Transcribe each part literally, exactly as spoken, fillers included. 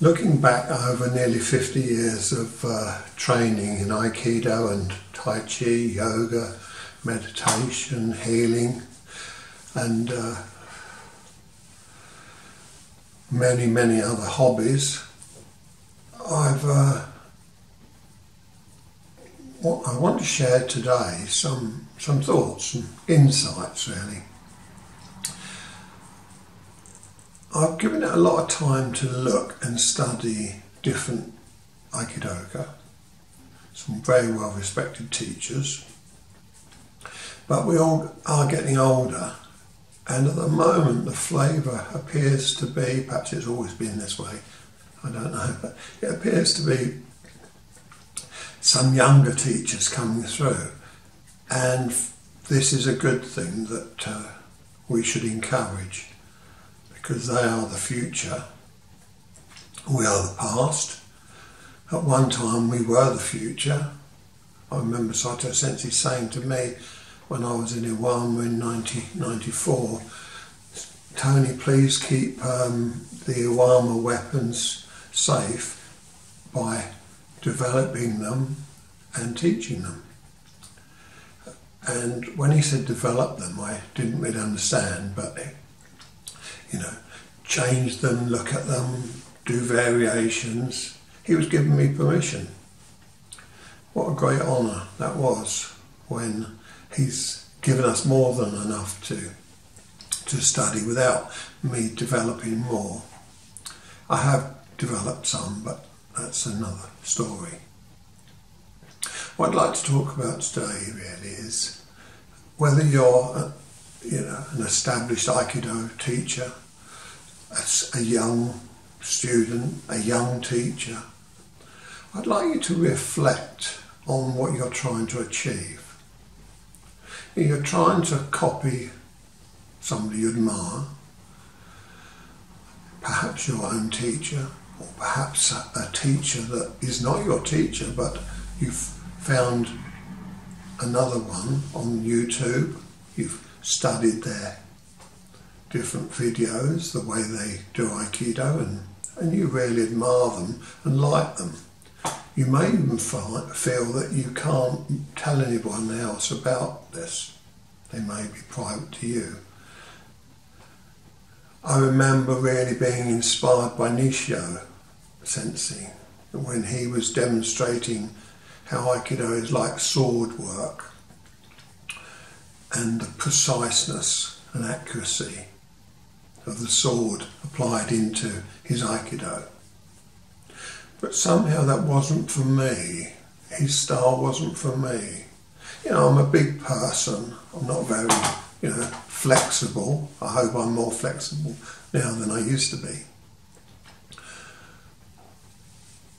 Looking back over nearly fifty years of uh, training in Aikido and Tai Chi, yoga, meditation, healing, and uh, many, many other hobbies, I've, uh, what I want to share today some, some thoughts and insights really. I've given it a lot of time to look and study different Aikidoka, some very well respected teachers, but we all are getting older, and at the moment the flavour appears to be, perhaps it's always been this way, I don't know, but it appears to be some younger teachers coming through, and this is a good thing that uh, we should encourage, because they are the future. We are the past. At one time we were the future. I remember Saito Sensei saying to me when I was in Iwama in nineteen ninety-four, Tony, please keep um, the Iwama weapons safe by developing them and teaching them. And when he said develop them, I didn't really understand, but it, you know, change them, look at them, do variations. He was giving me permission. What a great honour that was, when he's given us more than enough to, to study without me developing more. I have developed some, but that's another story. What I'd like to talk about today really is whether you're you know, an established Aikido teacher, a young student, a young teacher, I'd like you to reflect on what you're trying to achieve. You're trying to copy somebody you admire, perhaps your own teacher, or perhaps a, a teacher that is not your teacher, but you've found another one on YouTube, you've studied their different videos, the way they do Aikido, and, and you really admire them and like them. You may even feel that you can't tell anyone else about this. They may be private to you. I remember really being inspired by Nishio Sensei when he was demonstrating how Aikido is like sword work, and the preciseness and accuracy of the sword applied into his Aikido. But somehow that wasn't for me. His style wasn't for me. You know, I'm a big person. I'm not very, you know, flexible. I hope I'm more flexible now than I used to be.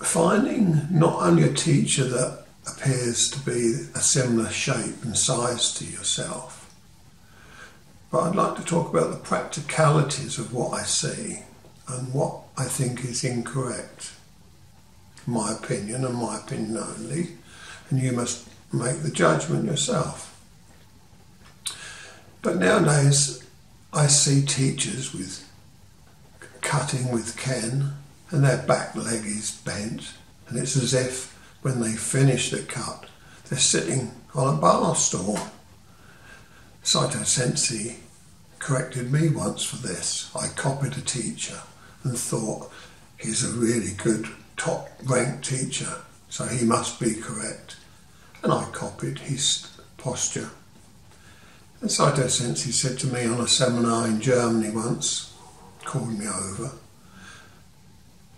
Finding not only a teacher that appears to be a similar shape and size to yourself. But I'd like to talk about the practicalities of what I see and what I think is incorrect. My opinion, and my opinion only, and you must make the judgment yourself. But nowadays I see teachers with cutting with ken and their back leg is bent, and it's as if when they finish the cut, they're sitting on a bar stool. Saito Sensei corrected me once for this. I copied a teacher and thought, he's a really good top-ranked teacher, so he must be correct. And I copied his posture. And Saito Sensei said to me on a seminar in Germany once, called me over,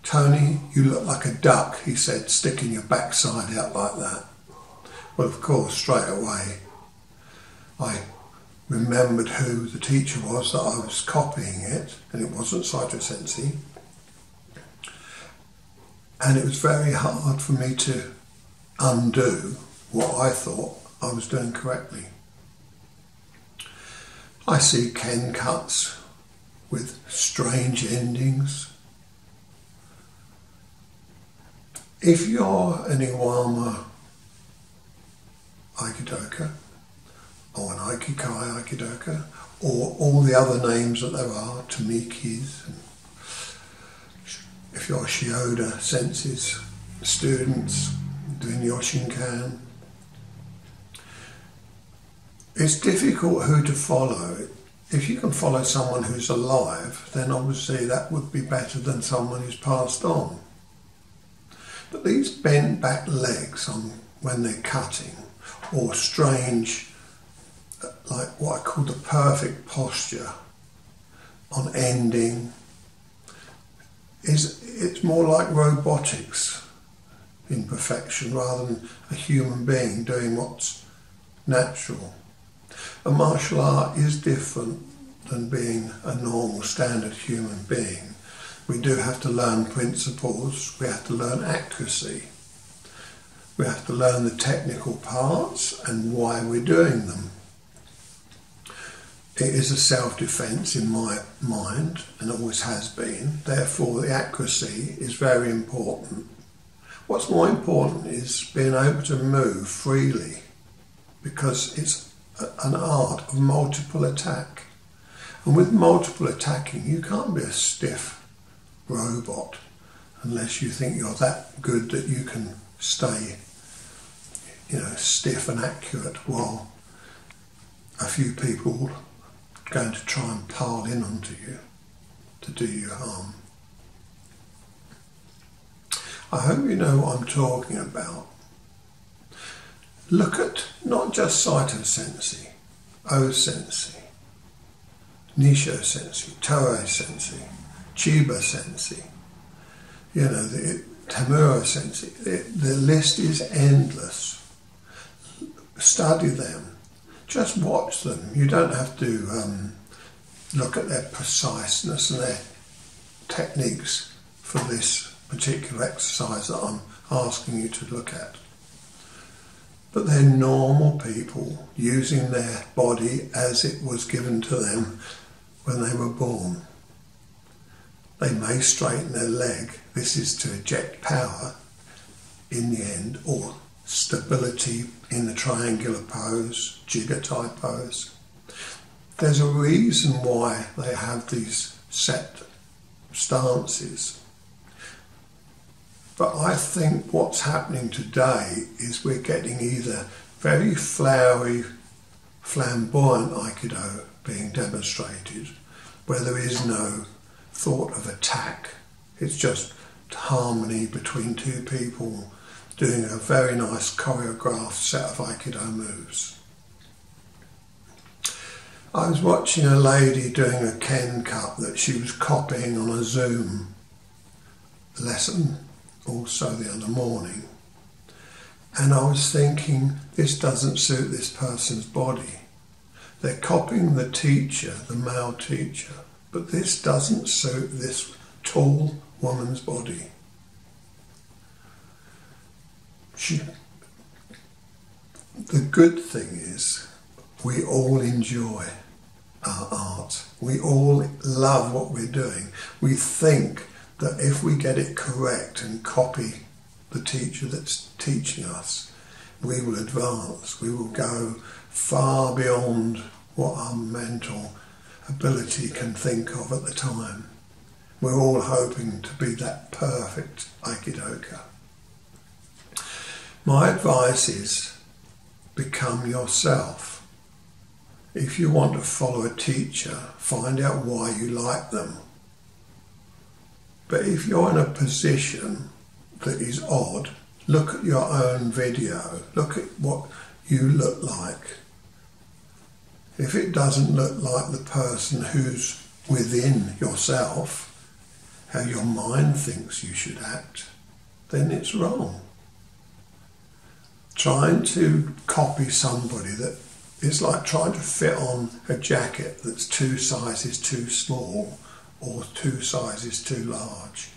Tony, you look like a duck, he said, sticking your backside out like that. Well, of course, straight away, I remembered who the teacher was that I was copying it, and it wasn't Saito Sensei. And it was very hard for me to undo what I thought I was doing correctly. I see ken cuts with strange endings. If you're an Iwama Aikidoka, or an Aikikai Aikidoka, or all the other names that there are, Tomikis, and if if you're Shioda Sensei's students doing Yoshin Kan. It's difficult who to follow. If you can follow someone who's alive, then obviously that would be better than someone who's passed on. But these bent back legs on when they're cutting, or strange, like what I call the perfect posture on ending, is it's more like robotics in perfection rather than a human being doing what's natural. A martial art is different than being a normal standard human being. We do have to learn principles, we have to learn accuracy, we have to learn the technical parts and why we're doing them. It is a self-defense in my mind and always has been, therefore the accuracy is very important. What's more important is being able to move freely, because it's an art of multiple attack, and with multiple attacking you can't be a stiff robot unless you think you're that good that you can stay, you know, stiff and accurate while a few people are going to try and pile in onto you to do you harm. I hope you know what I'm talking about. Look at not just Saito Sensei, O Sensei, Nishio Sensei, Toe Sensei, Chiba Sensei, you know, the Tamura Sensei. The, the list is endless. Study them. Just watch them. You don't have to um, look at their preciseness and their techniques for this particular exercise that I'm asking you to look at. But they're normal people using their body as it was given to them when they were born. They may straighten their leg, this is to eject power in the end, or stability in the triangular pose, Jigatai pose. There's a reason why they have these set stances. But I think what's happening today is we're getting either very flowery, flamboyant Aikido being demonstrated, where there is no thought of attack. It's just harmony between two people doing a very nice choreographed set of Aikido moves. I was watching a lady doing a Ken Cup that she was copying on a Zoom lesson, also the other morning, and I was thinking, this doesn't suit this person's body. They're copying the teacher, the male teacher, but this doesn't suit this tall woman's body. She, the good thing is we all enjoy our art. We all love what we're doing. We think that if we get it correct and copy the teacher that's teaching us, we will advance, we will go far beyond what our mental ability can think of at the time. We're all hoping to be that perfect Aikidoka. My advice is, become yourself. If you want to follow a teacher, find out why you like them. But if you're in a position that is odd, look at your own video, look at what you look like. If it doesn't look like the person who's within yourself, how your mind thinks you should act, then it's wrong. Trying to copy somebody that is like trying to fit on a jacket that's two sizes too small or two sizes too large.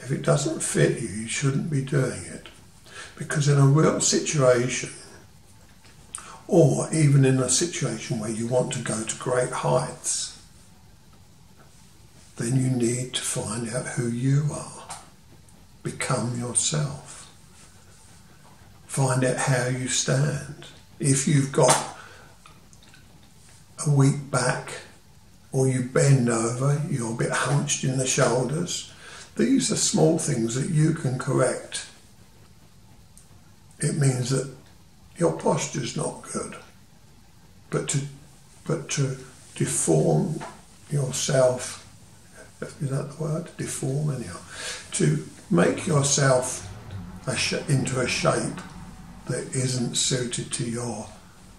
If it doesn't fit you, you shouldn't be doing it. Because in a real situation, or even in a situation where you want to go to great heights, then you need to find out who you are. Become yourself. Find out how you stand. If you've got a weak back, or you bend over, you're a bit hunched in the shoulders, These are small things that you can correct. It means that your posture's not good, but to, but to deform yourself, is that the word? Deform, anyhow. To make yourself a sh into a shape that isn't suited to your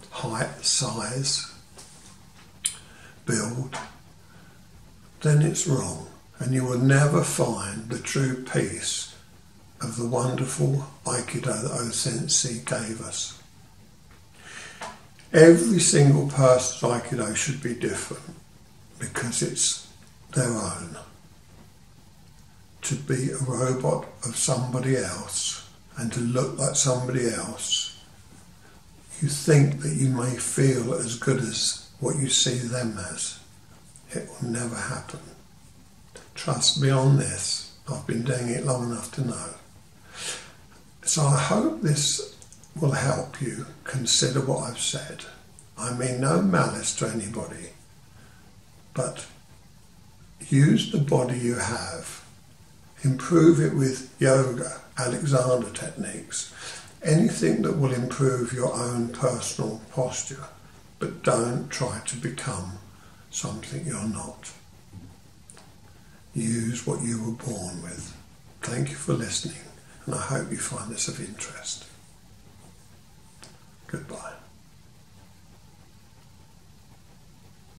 height, size, build, then it's wrong, and you will never find the true peace of the wonderful Aikido that O Sensei gave us. Every single person's Aikido should be different because it's their own. To be a robot of somebody else and to look like somebody else, you think that you may feel as good as what you see them as. It will never happen. Trust me on this. I've been doing it long enough to know. So I hope this will help you consider what I've said. I mean no malice to anybody, but use the body you have. Improve it with yoga, Alexander techniques, anything that will improve your own personal posture, but don't try to become something you're not. Use what you were born with. Thank you for listening, and I hope you find this of interest. Goodbye.